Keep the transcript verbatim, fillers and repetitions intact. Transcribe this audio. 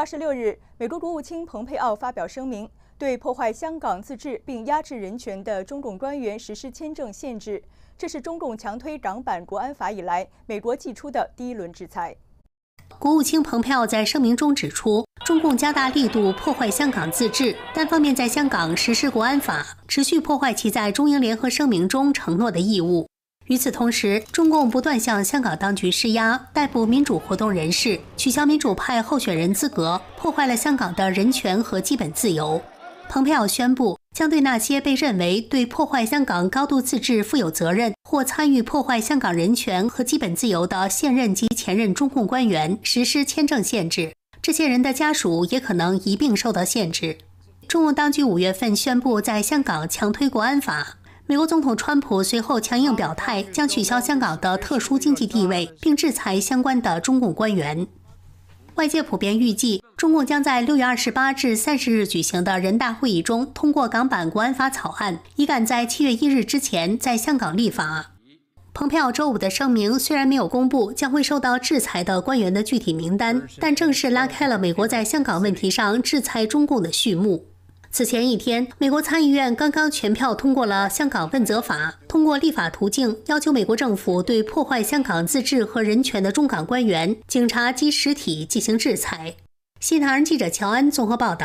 二十六日，美国国务卿蓬佩奥发表声明，对破坏香港自治并压制人权的中共官员实施签证限制。这是中共强推港版国安法以来，美国祭出的第一轮制裁。国务卿蓬佩奥在声明中指出，中共加大力度破坏香港自治，单方面在香港实施国安法，持续破坏其在中英联合声明中承诺的义务。 与此同时，中共不断向香港当局施压，逮捕民主活动人士，取消民主派候选人资格，破坏了香港的人权和基本自由。蓬佩奥宣布，将对那些被认为对破坏香港高度自治负有责任或参与破坏香港人权和基本自由的现任及前任中共官员实施签证限制，这些人的家属也可能一并受到限制。中共当局五月份宣布在香港强推国安法。 美国总统川普随后强硬表态，将取消香港的特殊经济地位，并制裁相关的中共官员。外界普遍预计，中共将在六月二十八至三十日举行的人大会议中通过港版国安法草案，以赶在七月一日之前在香港立法。蓬佩奥周五的声明虽然没有公布将会受到制裁的官员的具体名单，但正式拉开了美国在香港问题上制裁中共的序幕。 此前一天，美国参议院刚刚全票通过了《香港问责法》，通过立法途径要求美国政府对破坏香港自治和人权的中港官员、警察及实体进行制裁。新唐人记者乔安综合报道。